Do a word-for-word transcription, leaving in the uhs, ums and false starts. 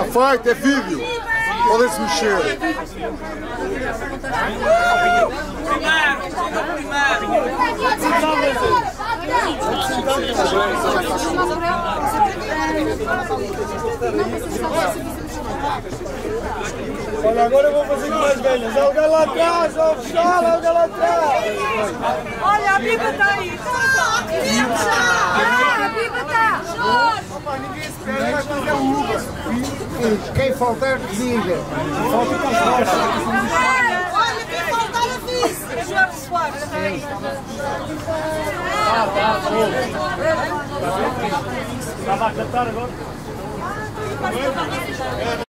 A fight é vídeo. Podem-se mexer. Olha, agora eu vou fazer com as velhas. Olha o galo lá atrás, olha o fechado, olha o galo lá atrás. Olha, a pipa está aí. Ah, a pipa está. Opa, ninguém se perde, vai fazer um Uber. Quem faltar, diga. Falta com as bolsas. Olha, quem faltar, avisa. É Jorge Soares. Ah, tá, tá. Estava a cantar agora?